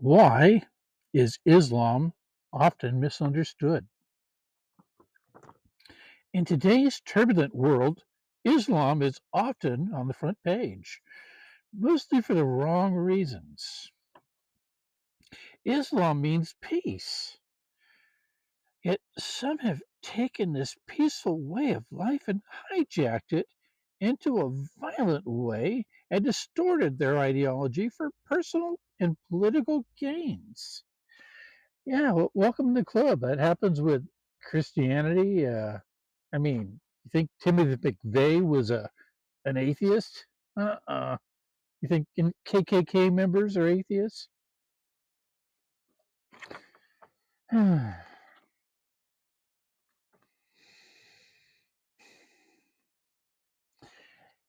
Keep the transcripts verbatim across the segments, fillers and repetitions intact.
Why is Islam often misunderstood? In today's turbulent world, Islam is often on the front page, mostly for the wrong reasons. Islam means peace. Yet some have taken this peaceful way of life and hijacked it into a violent way and distorted their ideology for personal and political gains. Yeah, well, welcome to the club. That happens with Christianity. Uh, I mean, you think Timothy McVeigh was a, an atheist? Uh-uh. You think K K K members are atheists?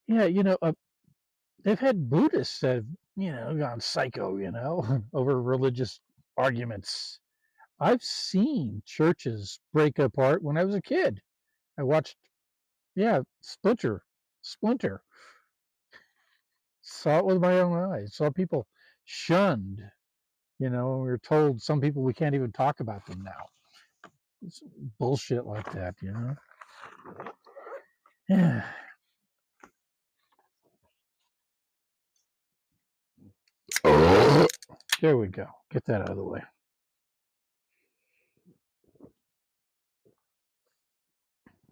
Yeah, you know, uh, they've had Buddhists that have, you know, gone psycho, you know, over religious arguments. I've seen churches break apart when I was a kid. I watched, yeah, Splinter, Splinter. Saw it with my own eyes. Saw people shunned, you know, we were told some people we can't even talk about them now. It's bullshit like that, you know. Yeah. There we go. Get that out of the way.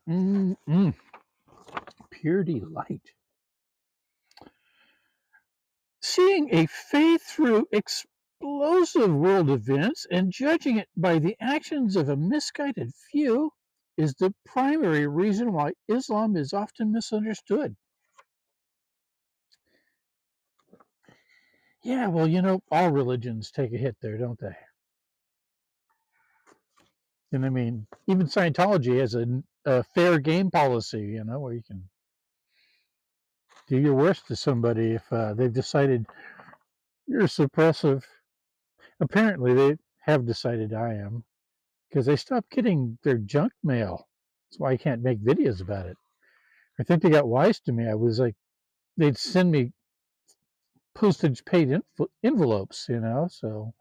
Mm-mm. Pure delight. Seeing a faith through explosive world events and judging it by the actions of a misguided few is the primary reason why Islam is often misunderstood. Yeah, well, you know, all religions take a hit there, don't they? And I mean, even Scientology has a, a fair game policy, you know, where you can do your worst to somebody if uh, they've decided you're suppressive. Apparently, they have decided I am, because they stopped getting their junk mail. That's why I can't make videos about it. I think they got wise to me. I was like, they'd send me postage paid envelopes, you know, so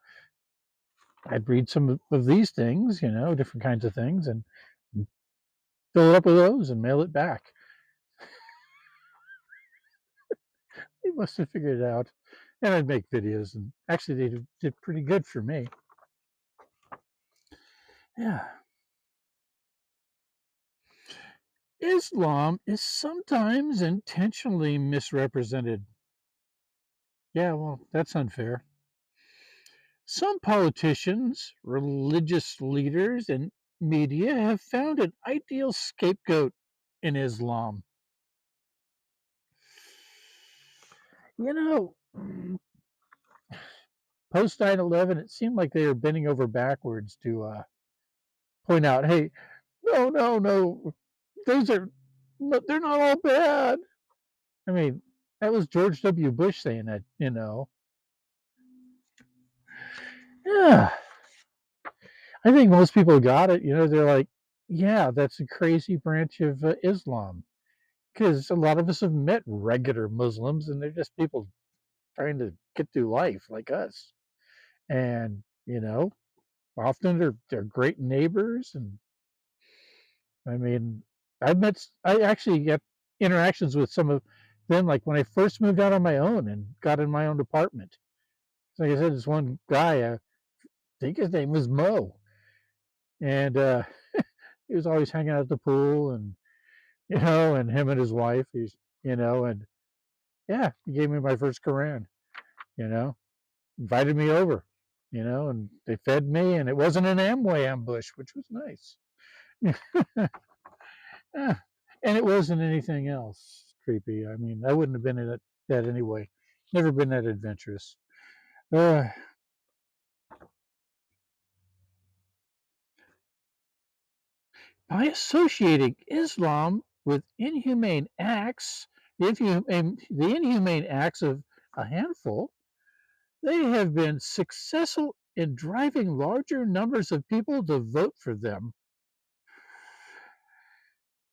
I'd read some of these things, you know, different kinds of things, and fill it up with those and mail it back. They must have figured it out. And I'd make videos, and actually they did pretty good for me. Yeah. Islam is sometimes intentionally misrepresented. Yeah, well, that's unfair. Some politicians, religious leaders, and media have found an ideal scapegoat in Islam. You know, post nine eleven, it seemed like they were bending over backwards to uh, point out, hey, no, no, no, those are, they're not all bad. I mean, that was George W. Bush saying that, you know. Yeah. I think most people got it. You know, they're like, yeah, that's a crazy branch of uh, Islam. Because a lot of us have met regular Muslims, and they're just people trying to get through life like us. And, you know, often they're, they're great neighbors. And, I mean, I've met, I actually got interactions with some of, then, like, when I first moved out on my own and got in my own apartment, like I said, this one guy, I think his name was Mo, and uh, he was always hanging out at the pool, and, you know, and him and his wife, he's, you know, and, yeah, he gave me my first Quran, you know, invited me over, you know, and they fed me, and it wasn't an Amway ambush, which was nice. Yeah. And it wasn't anything else. Creepy. I mean, I wouldn't have been in that, that anyway. Never been that adventurous. Uh, by associating Islam with inhumane acts, the inhumane, the inhumane acts of a handful, they have been successful in driving larger numbers of people to vote for them,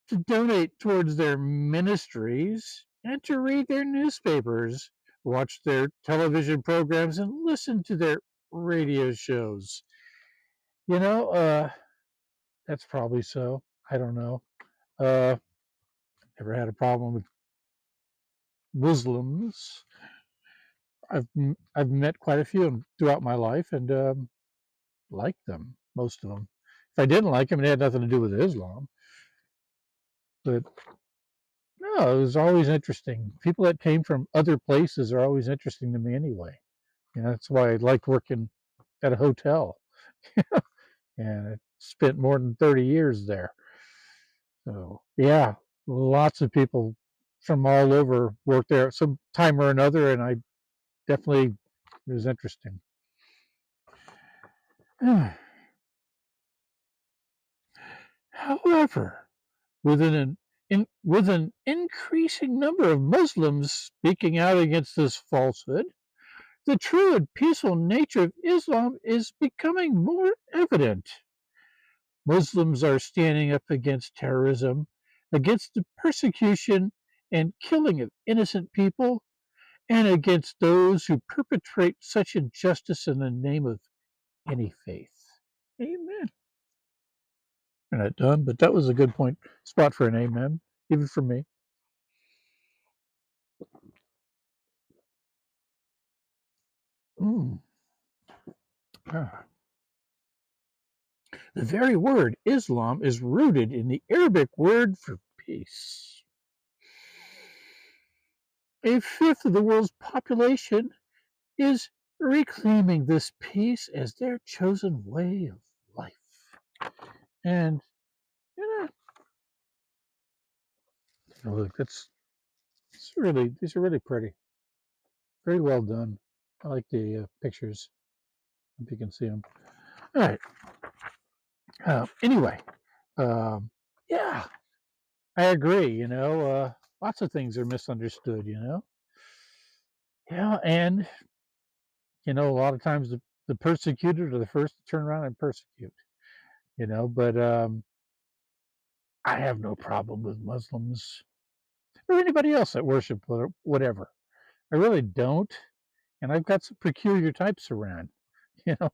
to donate towards their ministries, and to read their newspapers, watch their television programs, and listen to their radio shows. You know, uh, that's probably so. I don't know. Uh, never had a problem with Muslims. I've I've met quite a few throughout my life, and um, liked them, most of them. If I didn't like them, it had nothing to do with Islam. But no, it was always interesting. People that came from other places are always interesting to me anyway. You know, that's why I like working at a hotel. And I spent more than thirty years there. So yeah, lots of people from all over work there at some time or another, and I definitely, it was interesting. However, within an in, with an increasing number of Muslims speaking out against this falsehood, the true and peaceful nature of Islam is becoming more evident. Muslims are standing up against terrorism, against the persecution and killing of innocent people, and against those who perpetrate such injustice in the name of any faith. Amen. We're not done, but that was a good point, spot for an amen, even for me. Mm. Ah. The very word Islam is rooted in the Arabic word for peace. A fifth of the world's population is reclaiming this peace as their chosen way of life. And, you know, look, that's, it's really, these are really pretty. Very well done. I like the uh, pictures, if you can see them. All right. Uh, anyway, um, yeah, I agree, you know. Uh, Lots of things are misunderstood, you know. Yeah, and, you know, a lot of times the, the persecuted are the first to turn around and persecute, you know. But um, I have no problem with Muslims or anybody else that worship or whatever. I really don't. And I've got some peculiar types around, you know.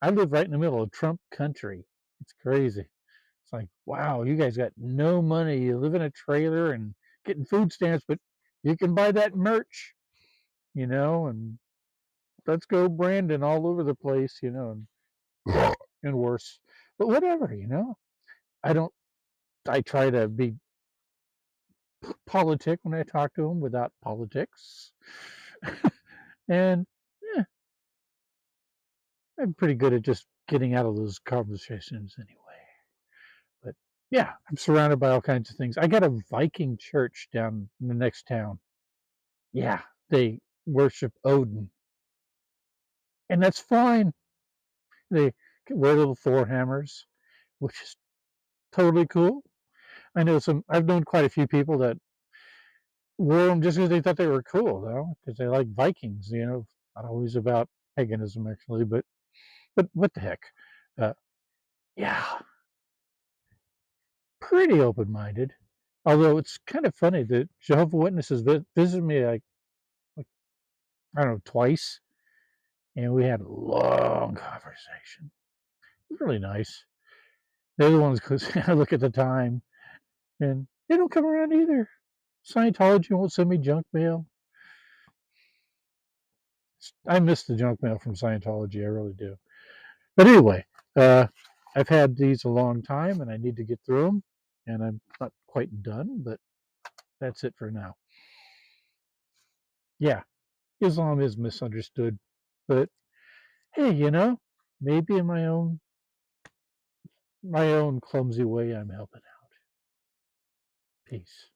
I live right in the middle of Trump country. It's crazy. It's like, wow, you guys got no money. You live in a trailer and getting food stamps, but you can buy that merch, you know, and let's go Brandon all over the place, you know, and, and worse, but whatever, you know, I don't, I try to be politic when I talk to them without politics, and yeah, I'm pretty good at just getting out of those conversations anyway. Yeah, I'm surrounded by all kinds of things. I got a Viking church down in the next town. Yeah, they worship Odin. And that's fine. They wear little Thor hammers, which is totally cool. I know some, I've known quite a few people that wore them just because they thought they were cool, though, because they like Vikings, you know. Not always about paganism, actually, but, but what the heck. Uh, yeah. Pretty open-minded, although it's kind of funny that Jehovah's Witnesses visited me like, like, I don't know, twice, and we had a long conversation. It was really nice. They're the ones, because I look at the time, and they don't come around either. Scientology won't send me junk mail. I miss the junk mail from Scientology, I really do. But anyway, uh, I've had these a long time, and I need to get through them. And I'm not quite done, but that's it for now. Yeah, Islam is misunderstood, but hey, you know, maybe in my own my own clumsy way, I'm helping out. Peace.